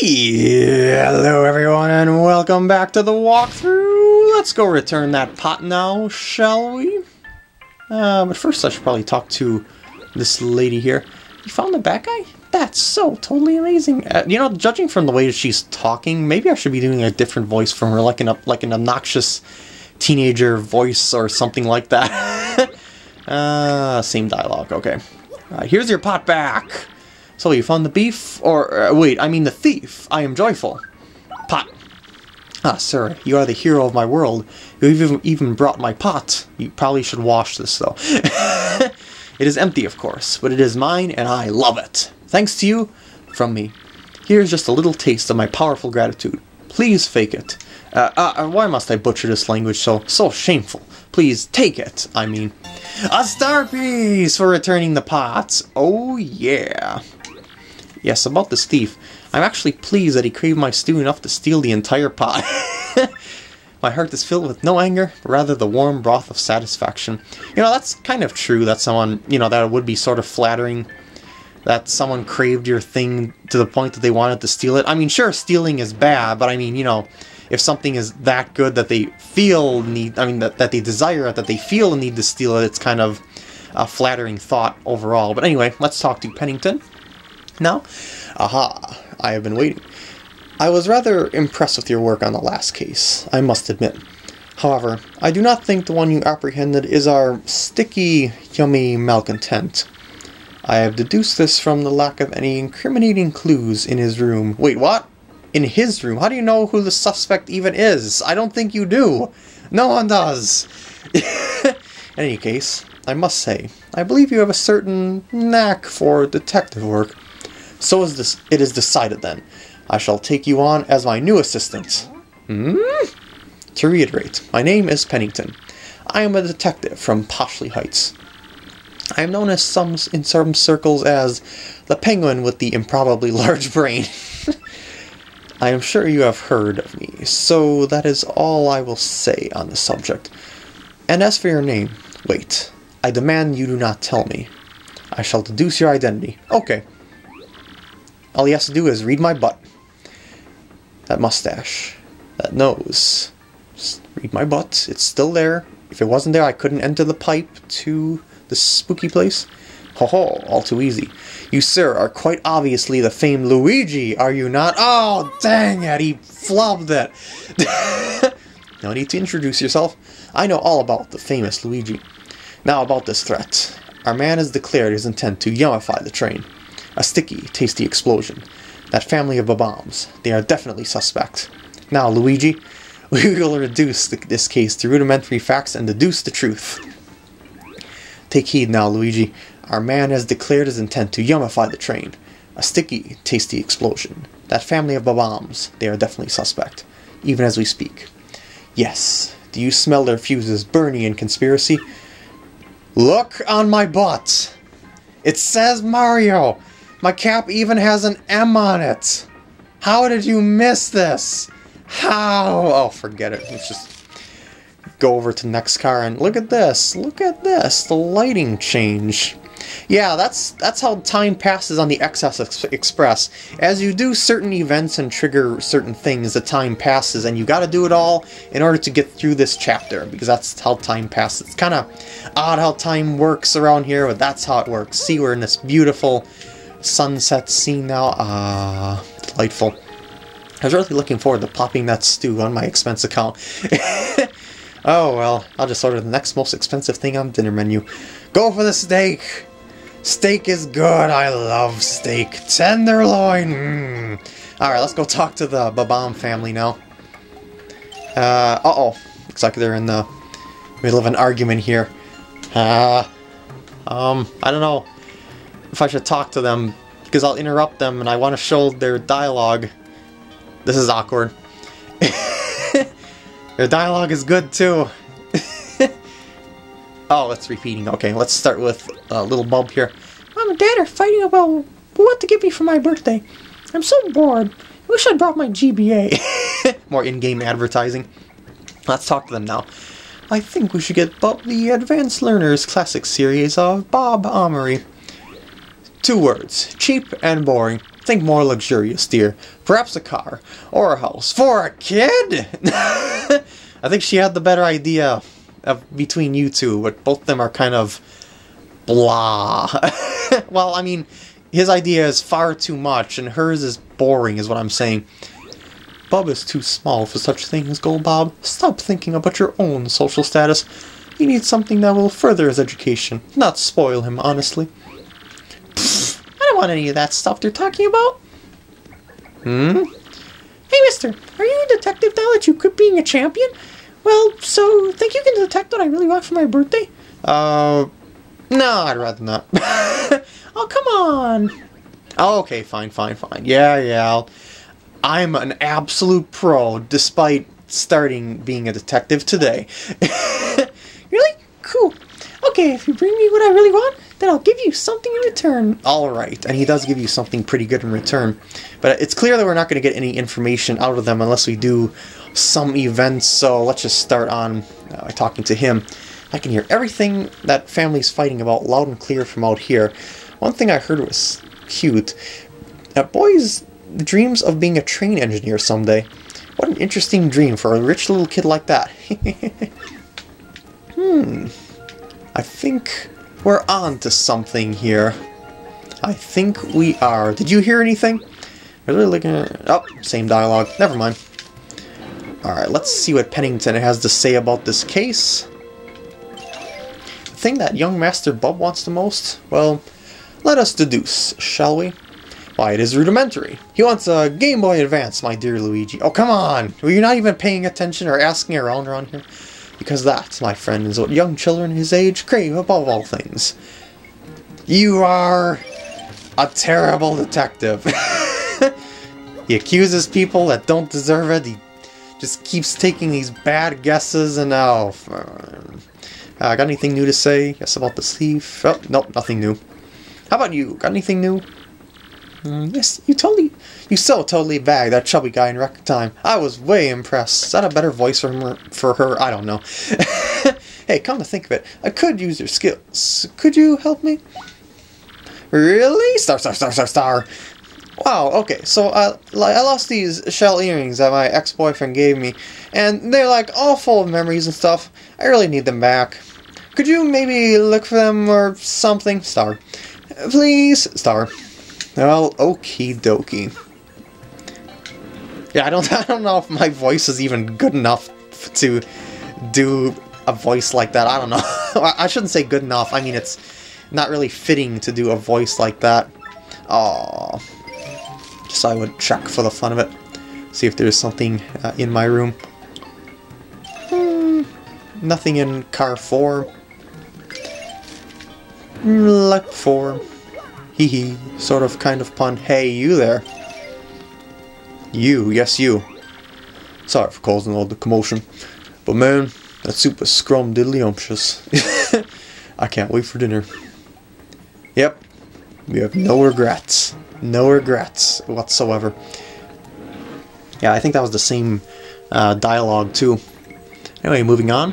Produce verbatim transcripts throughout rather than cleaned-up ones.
Hello everyone and welcome back to the walkthrough. Let's go return that pot now, shall we? Uh, but first I should probably talk to this lady here. You found the bad guy? That's so totally amazing. Uh, you know, judging from the way she's talking, maybe I should be doing a different voice from her, like an, like an obnoxious teenager voice or something like that. uh, same dialogue, okay. Uh, here's your pot back. So you found the beef, or uh, wait, I mean the thief. I am joyful. Pot. Ah, sir, you are the hero of my world. You've even brought my pot. You probably should wash this, though. It is empty, of course, but it is mine, and I love it. Thanks to you, from me. Here's just a little taste of my powerful gratitude. Please fake it. Uh, uh, why must I butcher this language so, so shameful? Please take it, I mean. A star piece for returning the pots. Oh, yeah. Yes, about this thief. I'm actually pleased that he craved my stew enough to steal the entire pot. My heart is filled with no anger, but rather the warm broth of satisfaction. You know, that's kind of true that someone, you know, that it would be sort of flattering that someone craved your thing to the point that they wanted to steal it. I mean, sure, stealing is bad, but I mean, you know, if something is that good that they feel need, I mean, that, that they desire it, that they feel the need to steal it, it's kind of a flattering thought overall. But anyway, let's talk to Pennington. Now, aha, I have been waiting. I was rather impressed with your work on the last case, I must admit. However, I do not think the one you apprehended is our sticky, yummy malcontent. I have deduced this from the lack of any incriminating clues in his room. Wait, what? In his room? How do you know who the suspect even is? I don't think you do. No one does. In any case, I must say, I believe you have a certain knack for detective work. So is this, it is decided then. I shall take you on as my new assistant. Hmm? To reiterate, my name is Pennington. I am a detective from Poshley Heights. I am known as some, in some circles as the penguin with the improbably large brain. I am sure you have heard of me, so that is all I will say on the subject. And as for your name, wait. I demand you do not tell me. I shall deduce your identity. Okay. All he has to do is read my butt. That mustache. That nose. Just read my butt. It's still there. If it wasn't there, I couldn't enter the pipe to this spooky place. Ho ho, all too easy. You, sir, are quite obviously the famed Luigi, are you not? Oh, dang it, he flubbed it. No need to introduce yourself. I know all about the famous Luigi. Now about this threat. Our man has declared his intent to yummify the train. A sticky, tasty explosion. That family of Bob-ombs. They are definitely suspect. Now, Luigi, we will reduce the, this case to rudimentary facts and deduce the truth. Take heed now, Luigi. Our man has declared his intent to yummify the train. A sticky, tasty explosion. That family of Bob-ombs. They are definitely suspect. Even as we speak. Yes. Do you smell their fuses burning in conspiracy? Look on my butt! It says Mario! My cap even has an M on it! How did you miss this? How? Oh, forget it. Let's just go over to next car and look at this. Look at this. The lighting change. Yeah, that's that's how time passes on the X S Express. As you do certain events and trigger certain things, the time passes, and you gotta do it all in order to get through this chapter, because that's how time passes. It's kinda odd how time works around here, but that's how it works. See, we're in this beautiful sunset scene now. Ah, delightful. I was really looking forward to popping that stew on my expense account. Oh well, I'll just order the next most expensive thing on the dinner menu. Go for the steak! Steak is good, I love steak. Tenderloin! Mm. Alright, let's go talk to the Bob-omb family now. Uh, uh-oh. Looks like they're in the middle of an argument here. Uh, um, I don't know if I should talk to them, because I'll interrupt them and I want to show their dialogue. This is awkward. Their dialogue is good, too. Oh, it's repeating. Okay, let's start with uh, little Bob here. Mom and Dad are fighting about what to get me for my birthday. I'm so bored. I wish I'd brought my G B A. More in-game advertising. Let's talk to them now. I think we should get Bob the Advanced Learner's classic series of Bob Amory. Two words. Cheap and boring. Think more luxurious, dear. Perhaps a car or a house for a kid. I think she had the better idea of between you two, but both of them are kind of blah. Well, I mean, his idea is far too much, and hers is boring, is what I'm saying. Bob is too small for such things, Gold Bob. Stop thinking about your own social status. He needs something that will further his education, not spoil him, honestly. Pfft, I don't want any of that stuff they're talking about. Hmm? Hey, mister, are you a detective now that you quit being a champion? Well, so, think you can detect what I really want for my birthday? Uh, no, I'd rather not. Oh, come on! Oh, okay, fine, fine, fine. Yeah, yeah, I'll... I'm an absolute pro, despite starting being a detective today. Really? Cool. Okay, if you bring me what I really want, then I'll give you something in return. Alright, and he does give you something pretty good in return. But it's clear that we're not going to get any information out of them unless we do some events, so let's just start on uh, talking to him. I can hear everything that family's fighting about loud and clear from out here. One thing I heard was cute. That boy's dreams of being a train engineer someday. What an interesting dream for a rich little kid like that. Hmm. I think we're on to something here. I think we are. Did you hear anything? Really looking at... Oh, same dialogue. Never mind. Alright, let's see what Pennington has to say about this case. The thing that young Master Bob wants the most? Well, let us deduce, shall we? Why, it is rudimentary. He wants a Game Boy Advance, my dear Luigi. Oh, come on! Were you not even paying attention or asking around around here? Because that, my friend, is what young children his age crave above all things. You are a terrible detective. He accuses people that don't deserve it. He just keeps taking these bad guesses and oh. Uh, got anything new to say? Yes, about the thief? Oh, nope, nothing new. How about you? Got anything new? Mm, yes, you totally, you so totally bagged that chubby guy in record time. I was way impressed. Is that a better voice for her? For her? I don't know. Hey, come to think of it, I could use your skills. Could you help me? Really? Star, star, star, star, star. Wow, okay, so I, I lost these shell earrings that my ex-boyfriend gave me, and they're like all full of memories and stuff. I really need them back. Could you maybe look for them or something? Star. Please? Star. Well, okie dokie. Yeah, I don't, I don't know if my voice is even good enough to do a voice like that. I don't know. I shouldn't say good enough. I mean, it's not really fitting to do a voice like that. Aww. Just so I would check for the fun of it. See if there's something uh, in my room. Hmm. Nothing in car four. Luck four. Hee hee, sort of kind of pun. Hey, you there. You, yes you. Sorry for causing all the commotion. But man, that soup is scrum diddlyumptious. I can't wait for dinner. Yep, we have no regrets. No regrets whatsoever. Yeah, I think that was the same uh, dialogue too. Anyway, moving on.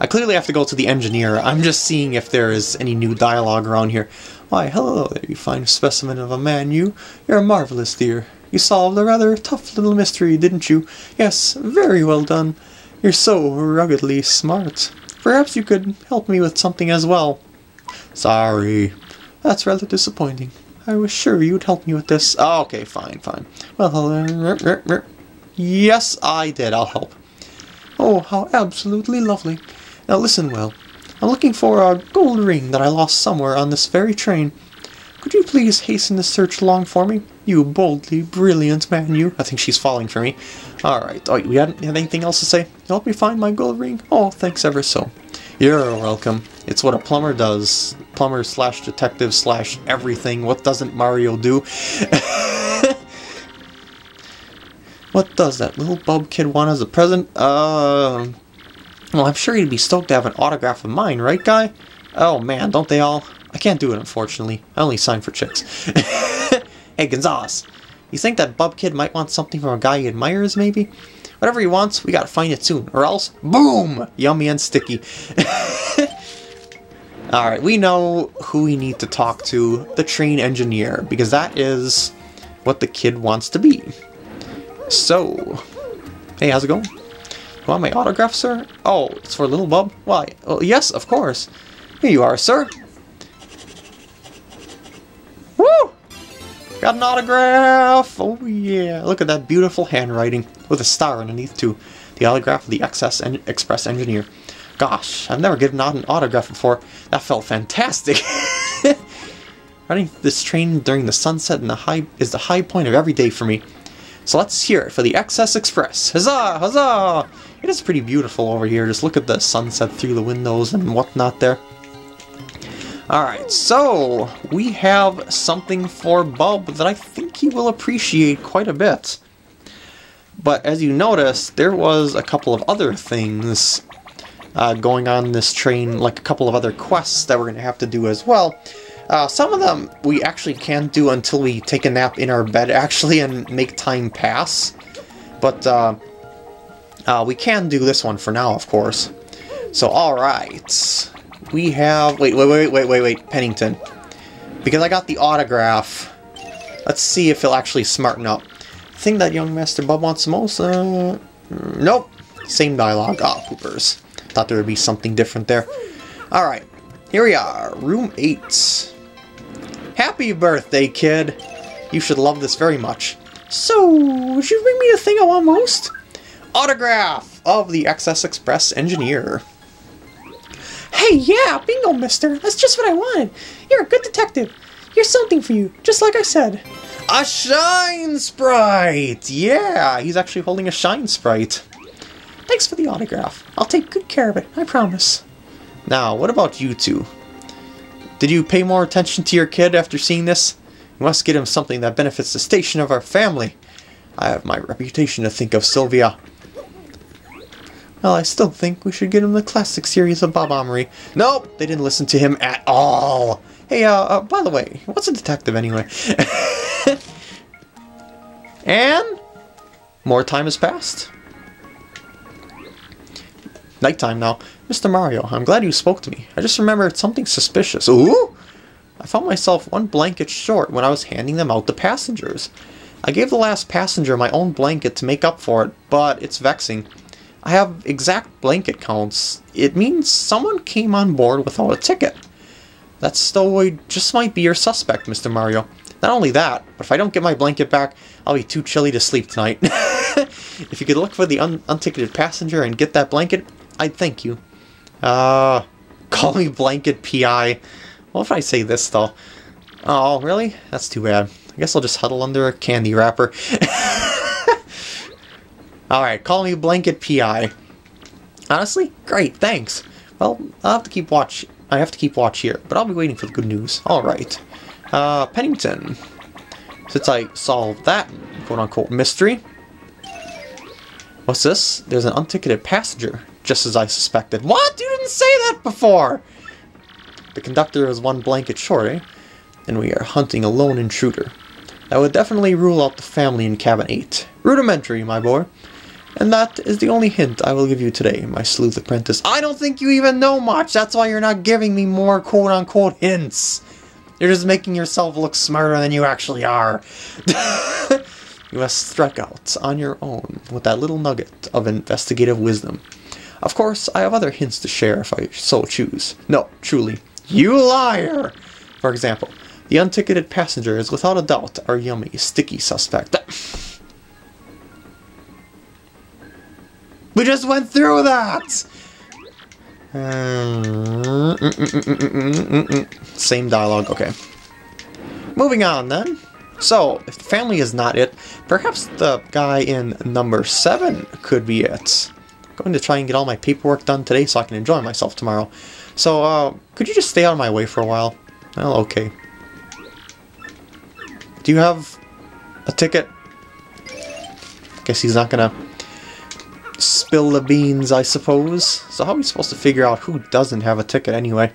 I clearly have to go to the engineer. I'm just seeing if there is any new dialogue around here. Why, hello there, you fine specimen of a man, you. You're marvelous, dear. You solved a rather tough little mystery, didn't you? Yes, very well done. You're so ruggedly smart. Perhaps you could help me with something as well. Sorry. That's rather disappointing. I was sure you'd help me with this. Oh, okay, fine, fine. Well, uh, yes, I did. I'll help. Oh, how absolutely lovely. Now listen well. I'm looking for a gold ring that I lost somewhere on this very train. Could you please hasten the search along for me? You boldly brilliant man, you. I think she's falling for me. Alright, oh, you had anything else to say? Help me find my gold ring? Oh, thanks ever so. You're welcome. It's what a plumber does. Plumber slash detective slash everything. What doesn't Mario do? What does that little bub kid want as a present? Uh... Well, I'm sure he'd be stoked to have an autograph of mine, right, guy? Oh, man, don't they all? I can't do it, unfortunately. I only sign for chicks. Hey, Gonzalez, you think that bub kid might want something from a guy he admires, maybe? Whatever he wants, we gotta find it soon, or else, boom! Yummy and sticky. Alright, we know who we need to talk to, the train engineer, because that is what the kid wants to be. So, hey, how's it going? You want my autograph, sir? Oh, it's for little Bob? Why, oh, yes, of course. Here you are, sir. Woo! Got an autograph! Oh yeah, look at that beautiful handwriting with a star underneath too. The autograph of the X S Express engineer. Gosh, I've never given out an autograph before. That felt fantastic. Riding this train during the sunset in the high is the high point of every day for me. So let's hear it for the X S Express. Huzzah! Huzzah! It is pretty beautiful over here. Just look at the sunset through the windows and whatnot there. Alright, so we have something for Bob that I think he will appreciate quite a bit. But as you notice, there was a couple of other things Uh, going on this train, like a couple of other quests that we're going to have to do as well. Uh, some of them we actually can't do until we take a nap in our bed, actually, and make time pass. But uh, uh, we can do this one for now, of course. So, alright. We have... Wait, wait, wait, wait, wait, wait, Pennington. Because I got the autograph. Let's see if he'll actually smarten up. The thing that young Master Bob wants most? Uh, nope. Same dialogue. Ah, poopers. Thought there would be something different there. Alright, here we are, room eight. Happy birthday, kid! You should love this very much. So, would you bring me the thing I want most? Autograph of the X S Express engineer. Hey, yeah, bingo, mister. That's just what I wanted. You're a good detective. Here's something for you, just like I said. A shine sprite! Yeah, he's actually holding a shine sprite. Thanks for the autograph. I'll take good care of it, I promise. Now, what about you two? Did you pay more attention to your kid after seeing this? You must get him something that benefits the station of our family. I have my reputation to think of, Sylvia. Well, I still think we should get him the classic series of Bob-ombs. Nope, they didn't listen to him at all. Hey, uh, uh by the way, what's a detective anyway? And more time has passed. Nighttime now. Mister Mario, I'm glad you spoke to me. I just remembered something suspicious. Ooh! I found myself one blanket short when I was handing them out to passengers. I gave the last passenger my own blanket to make up for it, but it's vexing. I have exact blanket counts. It means someone came on board without a ticket. That stowaway just might be your suspect, Mister Mario. Not only that, but if I don't get my blanket back, I'll be too chilly to sleep tonight. If you could look for the un unticketed passenger and get that blanket, I'd thank you. Uh, call me Blanket P I. What if I say this, though? Oh, really? That's too bad. I guess I'll just huddle under a candy wrapper. Alright, call me Blanket P I. Honestly? Great, thanks. Well, I'll have to keep watch. I have to keep watch here, but I'll be waiting for the good news. Alright. Uh, Pennington. Since I solved that quote-unquote mystery. What's this? There's an unticketed passenger. Just as I suspected. What? You didn't say that before! The conductor is one blanket short, eh? And we are hunting a lone intruder. That would definitely rule out the family in cabin eight. Rudimentary, my boy. And that is the only hint I will give you today, my sleuth apprentice. I don't think you even know much! That's why you're not giving me more quote-unquote hints! You're just making yourself look smarter than you actually are. You must strike out on your own with that little nugget of investigative wisdom. Of course, I have other hints to share if I so choose. No, truly, you liar! For example, the unticketed passenger is without a doubt our yummy, sticky suspect. We just went through that! Uh, mm, mm, mm, mm, mm, mm, mm. Same dialogue, okay. Moving on then. So, if the family is not it, perhaps the guy in number seven could be it. Going to try and get all my paperwork done today so I can enjoy myself tomorrow. So, uh, could you just stay out of my way for a while? Well, okay. Do you have a ticket? Guess he's not gonna spill the beans, I suppose. So how are we supposed to figure out who doesn't have a ticket anyway?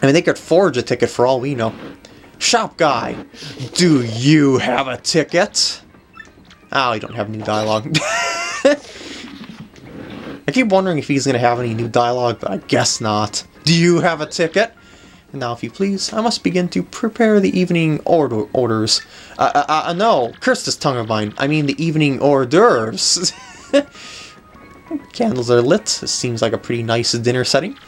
I mean, they could forge a ticket for all we know. Shop guy, do you have a ticket? Oh, you don't have new dialogue. I keep wondering if he's going to have any new dialogue, but I guess not. Do you have a ticket? And now, if you please, I must begin to prepare the evening order orders. Uh, uh, uh, no! Curse this tongue of mine! I mean the evening hors d'oeuvres! Candles are lit. This seems like a pretty nice dinner setting.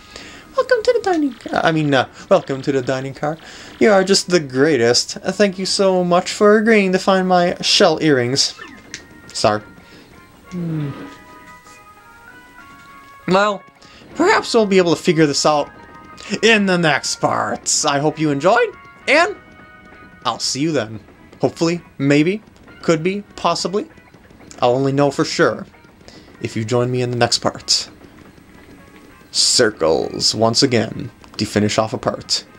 Welcome to the dining car. I mean, uh, welcome to the dining car. You are just the greatest. Thank you so much for agreeing to find my shell earrings. Sorry. Hmm. Well, perhaps we'll be able to figure this out in the next parts. I hope you enjoyed, and I'll see you then. Hopefully, maybe, could be, possibly. I'll only know for sure if you join me in the next part. Circles, once again, to finish off a part.